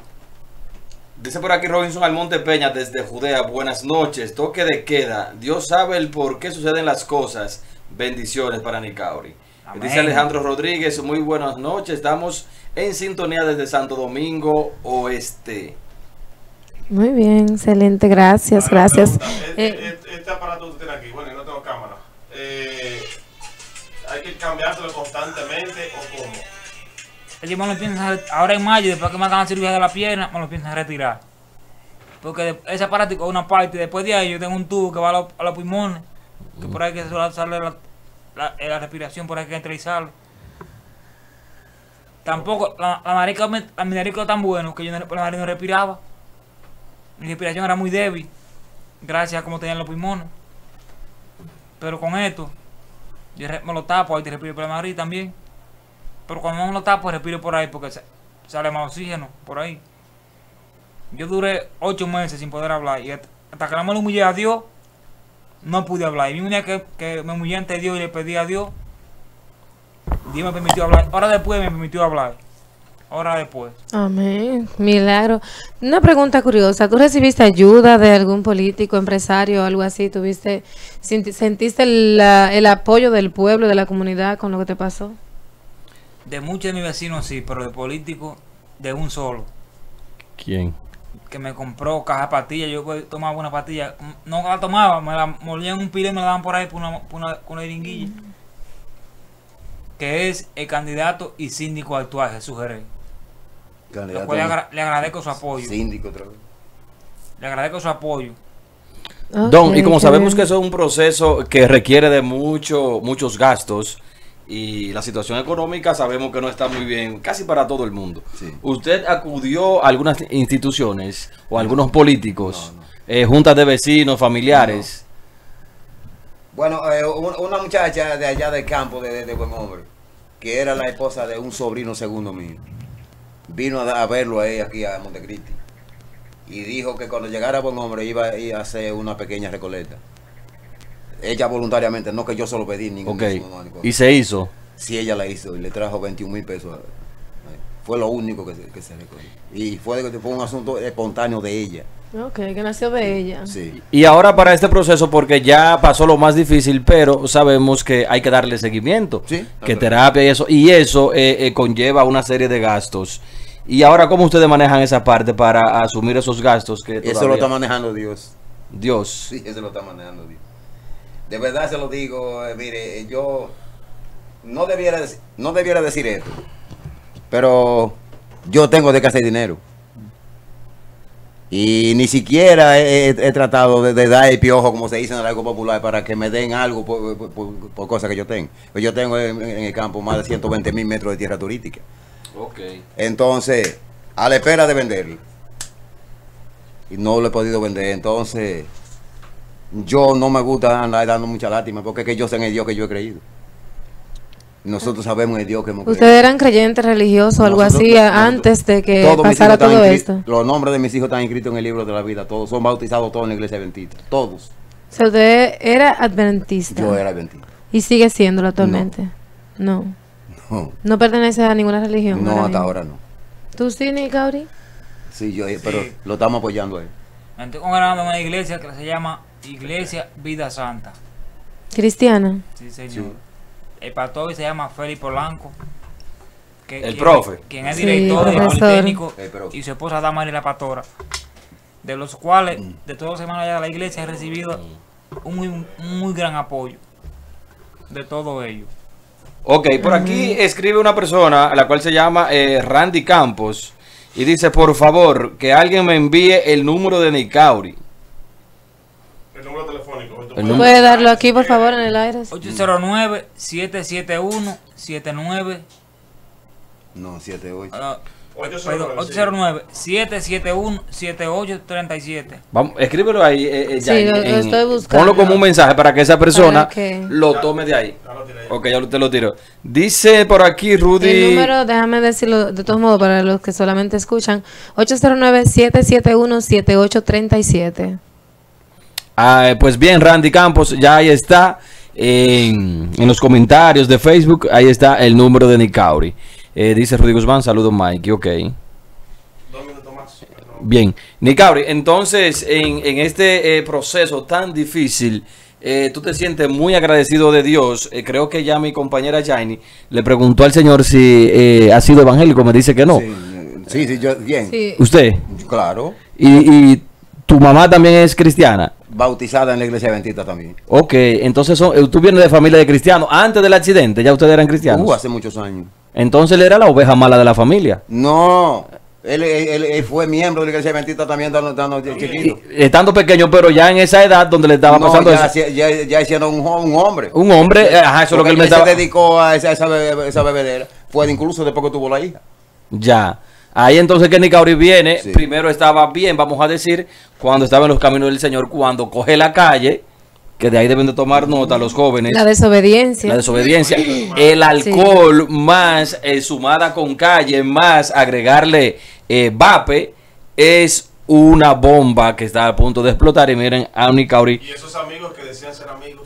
Dice por aquí Robinson Almonte Peña desde Judea. Buenas noches. Toque de queda. Dios sabe el por qué suceden las cosas. Bendiciones para Nicauri. Amén. Dice Alejandro Rodríguez. Muy buenas noches. Estamos en sintonía desde Santo Domingo Oeste. Muy bien. Excelente. Gracias. Ahora, gracias. Este aparato que tiene aquí. Bueno, yo no tengo cámara. ¿Hay que cambiárselo constantemente o cómo? Ellos me lo piensan, ahora en mayo, después que me hagan la cirugía de la pierna, me lo piensan retirar. Porque ese aparato es una parte, después de ahí yo tengo un tubo que va a los pulmones, que por ahí que sale la respiración, por ahí que entra y sale. Tampoco, mi nariz quedó tan bueno que yo por la nariz no respiraba. Mi respiración era muy débil, gracias a cómo tenían los pulmones. Pero con esto, yo me lo tapo, ahí te respiro por la nariz también. Pero cuando uno tapa, respiro por ahí porque sale más oxígeno por ahí. Yo duré 8 meses sin poder hablar y hasta que no me lo humillé a Dios, no pude hablar. Y un día que me humillé ante Dios y le pedí a Dios, Dios me permitió hablar. Ahora después me permitió hablar. Ahora después. Amén. Milagro. Una pregunta curiosa. ¿Tú recibiste ayuda de algún político, empresario o algo así? ¿Tuviste, sentiste el apoyo del pueblo, de la comunidad con lo que te pasó? De muchos de mis vecinos sí, pero de políticos de un solo. ¿Quién? Que me compró caja de pastillas, yo tomaba una pastilla, no la tomaba, me la molían un pile y me la daban por ahí por una jeringuilla. Que es el candidato y síndico actual, Jesús Jerez. Lo cual le agradezco su apoyo. Síndico otra vez. Le agradezco su apoyo. Don, okay, y como sabemos que eso es un proceso que requiere de muchos gastos, y la situación económica sabemos que no está muy bien casi para todo el mundo. Sí. ¿Usted acudió a algunas instituciones o a algunos políticos, juntas de vecinos, familiares? No. Bueno, una muchacha de allá del campo de Buen Hombre, que era la esposa de un sobrino segundo mío, vino a verlo ahí, aquí a Montecristi, y dijo que cuando llegara a Buen Hombre iba a ir a hacer una pequeña recolecta. Ella voluntariamente, no que yo solo pedí ningún caso. ¿Y se hizo? Sí, ella la hizo y le trajo 21,000 pesos. Fue lo único que se recogió. Y fue un asunto espontáneo de ella. Ok, que nació de ella. Sí. Y ahora para este proceso, porque ya pasó lo más difícil, pero sabemos que hay que darle seguimiento. Sí. Que terapia y eso. Y eso conlleva una serie de gastos. Y ahora, ¿cómo ustedes manejan esa parte para asumir esos gastos? Que todavía... Eso lo está manejando Dios. Dios. Sí, eso lo está manejando Dios. De verdad se lo digo, mire, yo no debiera decir esto, pero yo tengo de que hacer dinero. Y ni siquiera he tratado de dar el piojo, como se dice en el algo popular, para que me den algo por cosas que yo tengo. Yo tengo en el campo más de 120.000 metros de tierra turística. Okay. Entonces, a la espera de venderlo. Y no lo he podido vender, entonces... Yo no me gusta andar dando mucha lástima, porque es que yo sé en el Dios que yo he creído. Nosotros sabemos en el Dios que hemos creído. ¿Ustedes eran creyentes religiosos o algo así antes de que pasara todo esto? Los nombres de mis hijos están inscritos en el libro de la vida, todos son bautizados, todos en la iglesia adventista, todos. O sea, ¿usted era adventista? Yo era adventista. ¿Y sigue siéndolo actualmente? No. No. ¿No pertenece a ninguna religión? No, hasta ahora no. ¿Tú sí, Nicauri? Sí, yo, pero lo estamos apoyando a él. Antes congregamos en una iglesia que se llama Iglesia Vida Santa. ¿Cristiana? Sí, señor. Sí. El pastor se llama Félix Polanco. El profe. Quien es director del Politécnico y su esposa Dama y la pastora. De los cuales, de todos los hermanos de la iglesia, ha recibido un muy gran apoyo de todos ellos. Ok, por aquí escribe una persona, la cual se llama Randy Campos. Y dice, por favor, que alguien me envíe el número de Nicauri. El número telefónico. ¿Puede darlo aquí, por favor, en el aire? 809-771-79... No, 78. 809-771-7837. Vamos, escríbelo ahí. Ya, sí, lo estoy buscando. Ponlo como un mensaje para que esa persona lo tome de ahí. Ok, ya te lo tiro. Dice por aquí Rudy. El número, déjame decirlo de todos modos para los que solamente escuchan: 809-771-7837. Ah, pues bien, Randy Campos, ya ahí está en los comentarios de Facebook. Ahí está el número de Nicauri. Dice Rudy Guzmán, saludos Mike, ok. 2 minutos más. Bien, Nicauri, entonces en este proceso tan difícil, tú te sientes muy agradecido de Dios. Creo que ya mi compañera Jaini le preguntó al Señor si ha sido evangélico, me dice que no. Sí, yo bien. Sí. ¿Usted? Claro. ¿Y tu mamá también es cristiana? Bautizada en la iglesia adventista también. Ok, entonces tú vienes de familia de cristianos. Antes del accidente, ¿ya ustedes eran cristianos? Hace muchos años. Entonces, ¿él era la oveja mala de la familia? No, él fue miembro de la iglesia adventista también, chiquito. Estando pequeño, pero ya en esa edad donde le estaba pasando ya, eso. Ya hicieron un hombre. Un hombre, ajá, eso es lo que él me estaba... se dedicó a esa bebedera. Fue incluso después que tuvo la hija. Ya. Ahí entonces que Nicauri viene, primero estaba bien, vamos a decir, cuando estaba en los caminos del Señor, cuando coge la calle, que de ahí deben de tomar nota los jóvenes. La desobediencia. El alcohol más sumada con calle, más agregarle vape, es una bomba que está a punto de explotar. Y miren a Nicauri. Y esos amigos que decían ser amigos.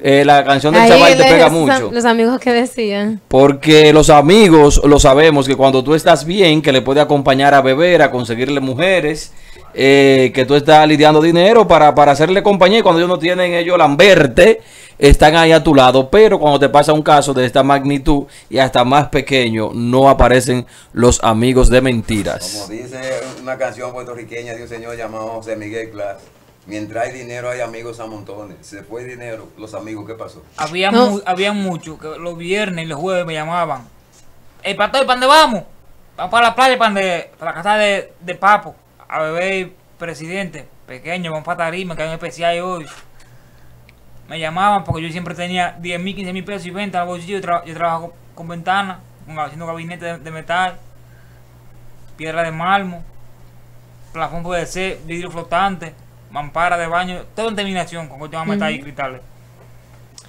La canción del chaval te pega mucho. Los amigos que decían. Porque los amigos lo sabemos que cuando tú estás bien, que le puede acompañar a beber, a conseguirle mujeres, que tú estás lidiando dinero para hacerle compañía. Y cuando ellos no tienen, ellos lamberte, están ahí a tu lado. Pero cuando te pasa un caso de esta magnitud y hasta más pequeño, no aparecen los amigos de mentiras. Como dice una canción puertorriqueña de un señor llamado José Miguel Glass, mientras hay dinero hay amigos a montones. Se fue el dinero, los amigos, ¿qué pasó? Había muchos que los viernes y los jueves me llamaban: el pastor, ¿para dónde vamos? Vamos para la playa, para la casa de Papo, a beber. Presidente, pequeño, vamos para Tarima, que hay un especial hoy. Me llamaban porque yo siempre tenía 10.000, 15.000 pesos y venta al bolsillo. Yo trabajo con ventanas, haciendo gabinetes de metal, piedra de mármol, plafón puede ser, vidrio flotante, mampara de baño, todo en terminación con corte de metal y cristales.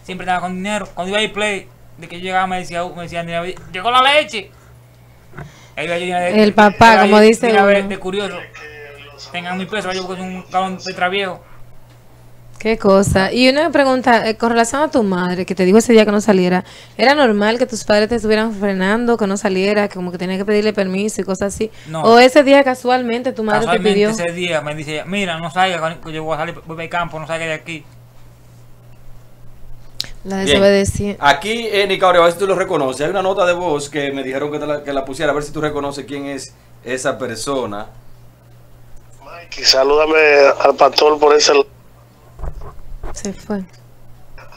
Siempre estaba con dinero. Cuando iba a ir play, de que yo llegaba me decían, llegó la leche. El papá, como dice. De curioso, tengan 1.000 pesos, yo busco un galón de traviejo. Qué cosa. Y una pregunta, con relación a tu madre, que te dijo ese día que no saliera, ¿era normal que tus padres te estuvieran frenando, que no saliera, que como que tenías que pedirle permiso y cosas así? No. ¿O ese día casualmente tu madre te pidió? Ese día me dice, mira, no salga, yo voy a salir, voy al campo, no salga de aquí. La desobedecía. Aquí, Nicauri, a ver si tú lo reconoces. Hay una nota de voz que me dijeron que la pusiera, a ver si tú reconoces quién es esa persona. Mikey, salúdame al pastor por ese lado. Se fue.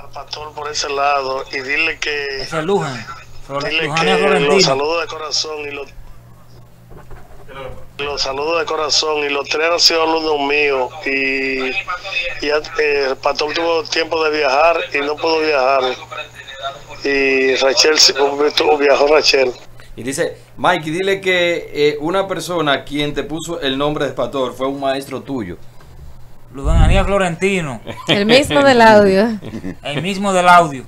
al pastor por ese lado y dile que los saludo de corazón y los saludo de corazón y los tres han sido alumnos míos y el pastor tuvo tiempo de viajar y no pudo viajar y Rachel viajó Rachel. Y dice, Mike, dile que una persona quien te puso el nombre de pastor fue un maestro tuyo. Luan Ariel Florentino. El mismo del audio. El mismo del audio.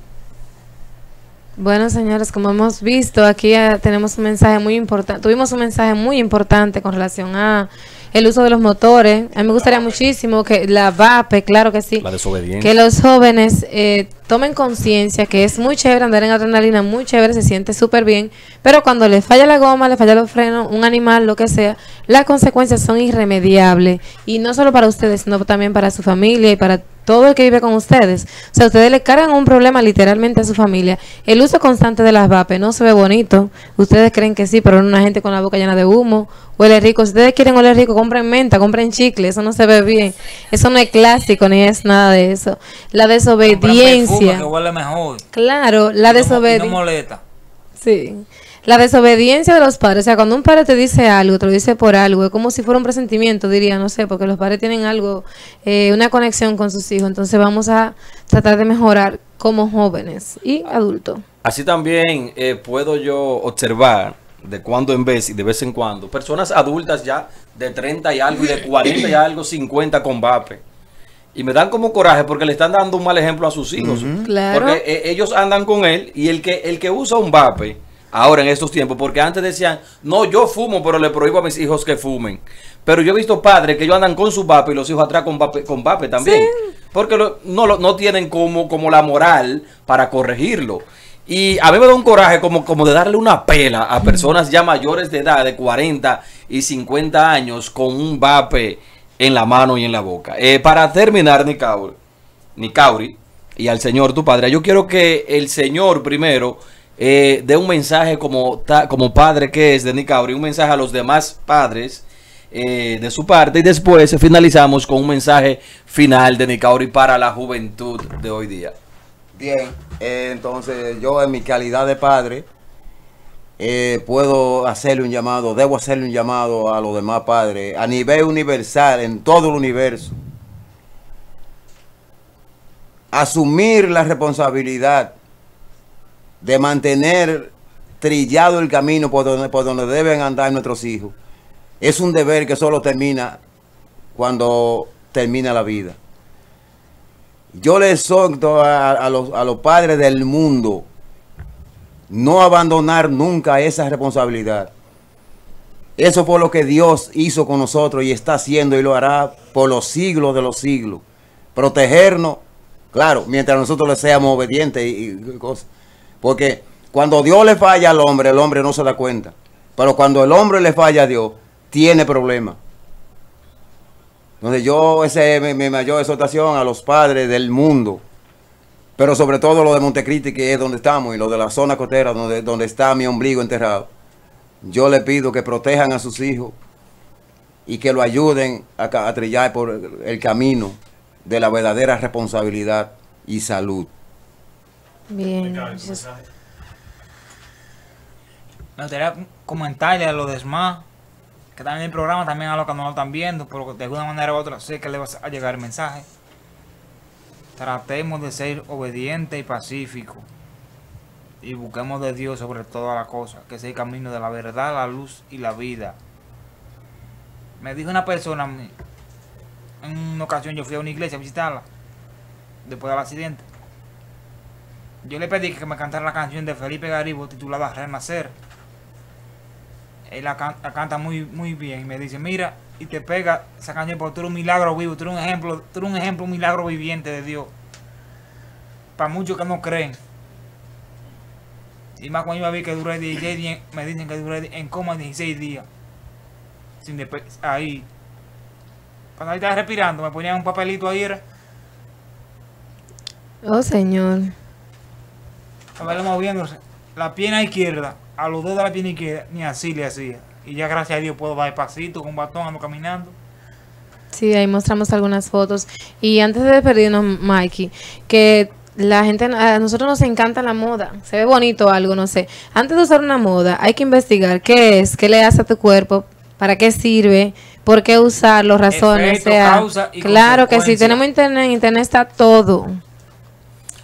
Bueno, señores, como hemos visto, aquí tenemos un mensaje muy importante. Tuvimos un mensaje muy importante con relación a el uso de los motores. A mí me gustaría muchísimo que la VAPE, claro que sí, la desobediencia, que los jóvenes tomen conciencia que es muy chévere andar en adrenalina, muy chévere, se siente súper bien, pero cuando le falla la goma, le falla los frenos, un animal, lo que sea, las consecuencias son irremediables, y no solo para ustedes, sino también para su familia y para todo el que vive con ustedes. O sea, ustedes le cargan un problema literalmente a su familia. El uso constante de las vape no se ve bonito. Ustedes creen que sí, pero una gente con la boca llena de humo, huele rico. Si ustedes quieren oler rico, compren menta, compren chicle. Eso no se ve bien. Eso no es clásico ni es nada de eso. La desobediencia. Que huele mejor. Claro, la desobediencia. No molesta. Sí. La desobediencia de los padres, o sea, cuando un padre te dice algo, te lo dice por algo, es como si fuera un presentimiento, diría, no sé, porque los padres tienen algo, una conexión con sus hijos, entonces vamos a tratar de mejorar como jóvenes y adultos. Así también puedo yo observar de cuando en vez y de vez en cuando, personas adultas ya de 30 y algo, y de 40 y algo, 50 con vape. Y me dan como coraje porque le están dando un mal ejemplo a sus hijos. Claro. Porque ellos andan con él y el que usa un vape, ahora en estos tiempos, porque antes decían, no, yo fumo, pero le prohíbo a mis hijos que fumen. Pero yo he visto padres que ellos andan con su vape y los hijos atrás con vape también. Sí. Porque no tienen como la moral para corregirlo. Y a mí me da un coraje como de darle una pela a personas ya mayores de edad, de 40 y 50 años, con un vape en la mano y en la boca. Para terminar, Nicauri, y al Señor tu Padre, yo quiero que el Señor primero... de un mensaje como padre que es de Nicauri, un mensaje a los demás padres de su parte, y después finalizamos con un mensaje final de Nicauri para la juventud de hoy día. Bien, entonces yo en mi calidad de padre debo hacerle un llamado a los demás padres a nivel universal, en todo el universo. Asumir la responsabilidad de mantener trillado el camino por donde deben andar nuestros hijos. Es un deber que solo termina cuando termina la vida. Yo les exhorto a los padres del mundo no abandonar nunca esa responsabilidad. Eso fue lo que Dios hizo con nosotros y está haciendo y lo hará por los siglos de los siglos. Protegernos, claro, mientras nosotros le seamos obedientes y cosas. Porque cuando Dios le falla al hombre, el hombre no se da cuenta. Pero cuando el hombre le falla a Dios, tiene problemas. Entonces esa es mi mayor exhortación a los padres del mundo. Pero sobre todo lo de Montecristi, que es donde estamos, y lo de la zona costera, donde está mi ombligo enterrado. Yo le pido que protejan a sus hijos y que lo ayuden a trillar por el camino de la verdadera responsabilidad y salud. Bien. Me gustaría comentarle a los demás que también el programa, también a los que no lo están viendo, pero de alguna manera u otra sé que le va a llegar el mensaje. Tratemos de ser obedientes y pacíficos y busquemos de Dios sobre todas las cosas, que es el camino de la verdad, la luz y la vida. Me dijo una persona, en una ocasión yo fui a una iglesia a visitarla después del accidente. Yo le pedí que me cantara la canción de Felipe Garibo titulada Renacer. Él la canta muy, muy bien. Y me dice, mira, y te pega esa canción porque tú eres un milagro vivo, tú eres un ejemplo, un milagro viviente de Dios. Para muchos que no creen. Y más cuando yo vi que duré 16 días, me dicen que duré en coma 16 días. Sin ahí. Cuando ahí estaba respirando, me ponían un papelito ahí. Oh, Señor. Estaba moviéndose la pierna izquierda, a los dos de la pierna izquierda, ni así le hacía. Y ya gracias a Dios puedo dar pasito, con bastón, ando caminando. Sí, ahí mostramos algunas fotos. Y antes de despedirnos, Mikey, que la gente, a nosotros nos encanta la moda, se ve bonito algo, no sé. Antes de usar una moda hay que investigar qué es, qué le hace a tu cuerpo, para qué sirve, por qué usarlo, razones. Efecto, causa y claro que sí, tenemos internet, en internet está todo.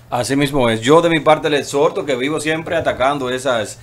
Así mismo es. Yo de mi parte le exhorto que vivo siempre atacando esas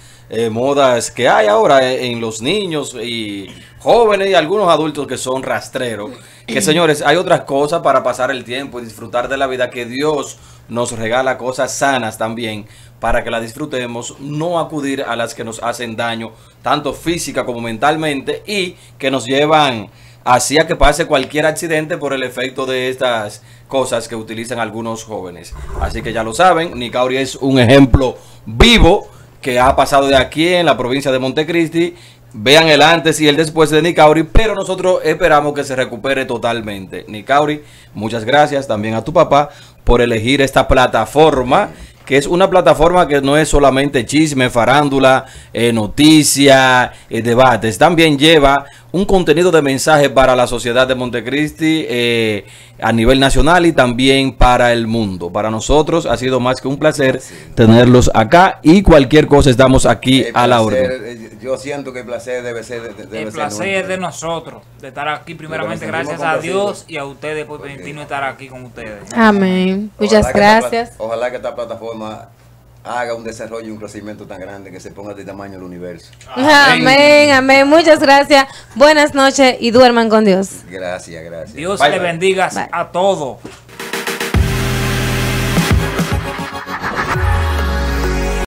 modas que hay ahora en los niños y jóvenes y algunos adultos que son rastreros. Que señores, hay otras cosas para pasar el tiempo y disfrutar de la vida, que Dios nos regala cosas sanas también para que la disfrutemos, no acudir a las que nos hacen daño, tanto física como mentalmente, y que nos llevan hacia que pase cualquier accidente por el efecto de estas cosas que utilizan algunos jóvenes. Así que ya lo saben, Nicauri es un ejemplo vivo que ha pasado de aquí en la provincia de Montecristi. Vean el antes y el después de Nicauri, pero nosotros esperamos que se recupere totalmente. Nicauri, muchas gracias también a tu papá por elegir esta plataforma, que es una plataforma que no es solamente chisme, farándula, noticias, debates. También lleva un contenido de mensaje para la sociedad de Montecristi a nivel nacional y también para el mundo. Para nosotros ha sido más que un placer tenerlos acá, y cualquier cosa estamos aquí a la orden. Yo siento que el placer debe ser el placer es de nosotros, de estar aquí primeramente. Gracias a Dios y a ustedes por permitirnos estar aquí con ustedes. Amén. Muchas gracias. Ojalá que esta plataforma haga un desarrollo y un crecimiento tan grande que se ponga de tamaño el universo. Amén, amén, amén. Muchas gracias. Buenas noches y duerman con Dios. Gracias, gracias. Dios le bendiga a todos.